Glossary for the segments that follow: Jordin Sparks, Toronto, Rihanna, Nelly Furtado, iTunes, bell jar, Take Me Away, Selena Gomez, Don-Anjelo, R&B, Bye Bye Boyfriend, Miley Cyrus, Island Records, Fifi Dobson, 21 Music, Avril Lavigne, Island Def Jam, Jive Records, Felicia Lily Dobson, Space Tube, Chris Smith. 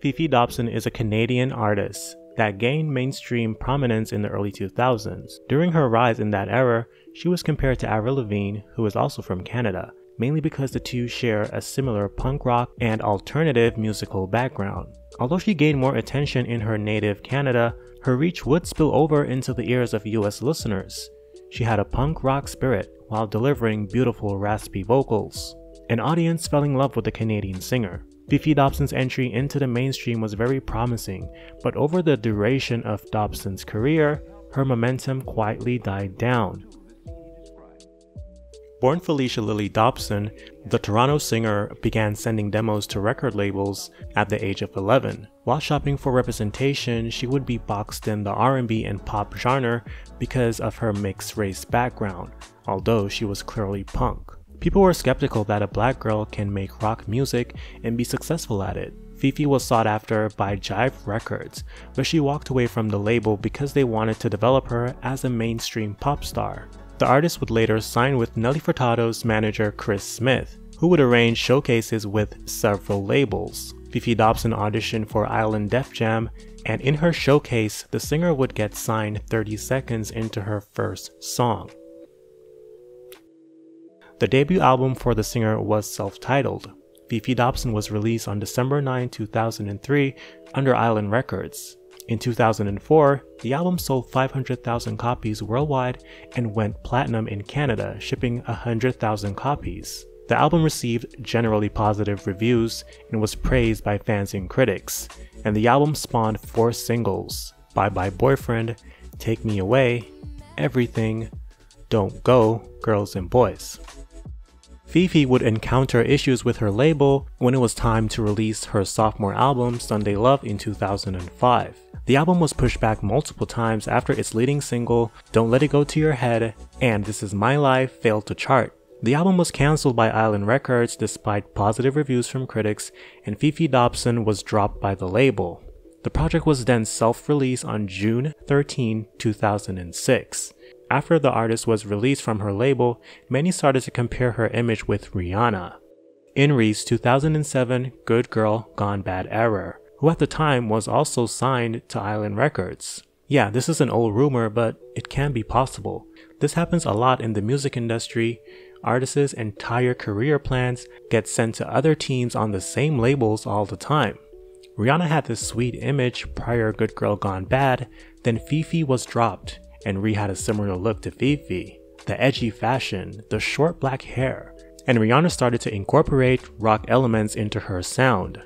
Fifi Dobson is a Canadian artist that gained mainstream prominence in the early 2000s. During her rise in that era, she was compared to Avril Lavigne, who is also from Canada, mainly because the two share a similar punk rock and alternative musical background. Although she gained more attention in her native Canada, her reach would spill over into the ears of US listeners. She had a punk rock spirit while delivering beautiful raspy vocals. An audience fell in love with the Canadian singer. Fifi Dobson's entry into the mainstream was very promising, but over the duration of Dobson's career, her momentum quietly died down. Born Felicia Lily Dobson, the Toronto singer began sending demos to record labels at the age of 11. While shopping for representation, she would be boxed in the R&B and pop genre because of her mixed-race background, although she was clearly punk. People were skeptical that a black girl can make rock music and be successful at it. Fifi was sought after by Jive Records, but she walked away from the label because they wanted to develop her as a mainstream pop star. The artist would later sign with Nelly Furtado's manager Chris Smith, who would arrange showcases with several labels. Fifi Dobson auditioned for Island Def Jam, and in her showcase, the singer would get signed 30 seconds into her first song. The debut album for the singer was self-titled. Fifi Dobson was released on December 9, 2003 under Island Records. In 2004, the album sold 500,000 copies worldwide and went platinum in Canada, shipping 100,000 copies. The album received generally positive reviews and was praised by fans and critics, and the album spawned 4 singles: Bye Bye Boyfriend, Take Me Away, Everything, Don't Go, Girls and Boys. Fifi would encounter issues with her label when it was time to release her sophomore album, Sunday Love, in 2005. The album was pushed back multiple times after its leading single, Don't Let It Go To Your Head, and This Is My Life, failed to chart. The album was cancelled by Island Records despite positive reviews from critics, and Fifi Dobson was dropped by the label. The project was then self-released on June 13, 2006. After the artist was released from her label, many started to compare her image with Rihanna. In Ri's 2007 Good Girl Gone Bad era, who at the time was also signed to Island Records. Yeah, this is an old rumor, but it can be possible. This happens a lot in the music industry. Artists' entire career plans get sent to other teams on the same labels all the time. Rihanna had this sweet image prior Good Girl Gone Bad, then Fifi was dropped. And Ri had a similar look to Fifi, the edgy fashion, the short black hair, and Rihanna started to incorporate rock elements into her sound.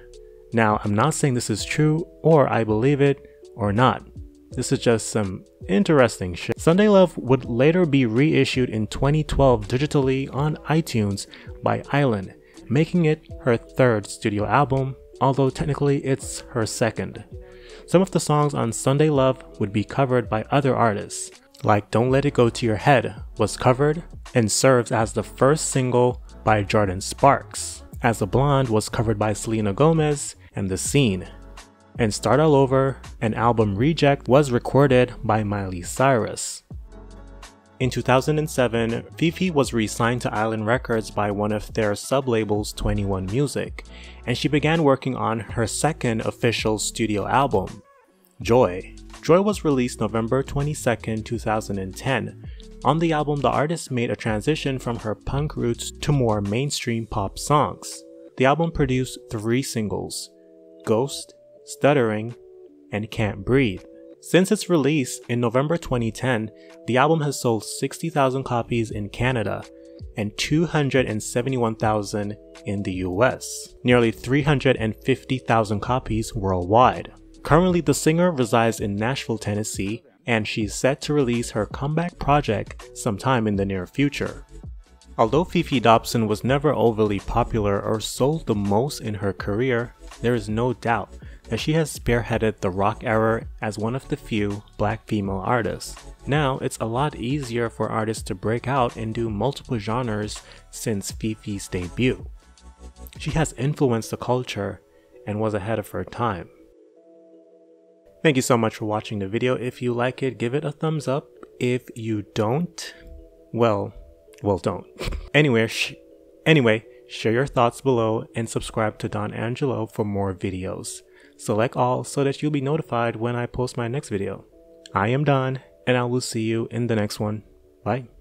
Now, I'm not saying this is true, or I believe it, or not. This is just some interesting shit. Sunday Love would later be reissued in 2012 digitally on iTunes by Island, making it her 3rd studio album, although technically it's her 2nd. Some of the songs on Sunday Love would be covered by other artists, like Don't Let It Go To Your Head was covered and serves as the first single by Jordin Sparks, As a Blonde was covered by Selena Gomez and The Scene, and Start All Over, an album reject, was recorded by Miley Cyrus. In 2007, Fifi was re-signed to Island Records by one of their sub-labels, 21 Music, and she began working on her 2nd official studio album, Joy. Joy was released November 22, 2010. On the album, the artist made a transition from her punk roots to more mainstream pop songs. The album produced 3 singles, Ghost, Stuttering, and Can't Breathe. Since its release in November 2010, the album has sold 60,000 copies in Canada and 271,000 in the US, nearly 350,000 copies worldwide. Currently, the singer resides in Nashville, Tennessee, and she's set to release her comeback project sometime in the near future. Although Fifi Dobson was never overly popular or sold the most in her career, there is no doubt that she has spearheaded the rock era as one of the few black female artists. Now, it's a lot easier for artists to break out and do multiple genres since Fifi's debut. She has influenced the culture and was ahead of her time. Thank you so much for watching the video. If you like it, give it a thumbs up. If you don't, well don't. Anyway, Share your thoughts below and subscribe to Don-Anjelo for more videos. Select all so that you'll be notified when I post my next video. I am Don, and I will see you in the next one. Bye.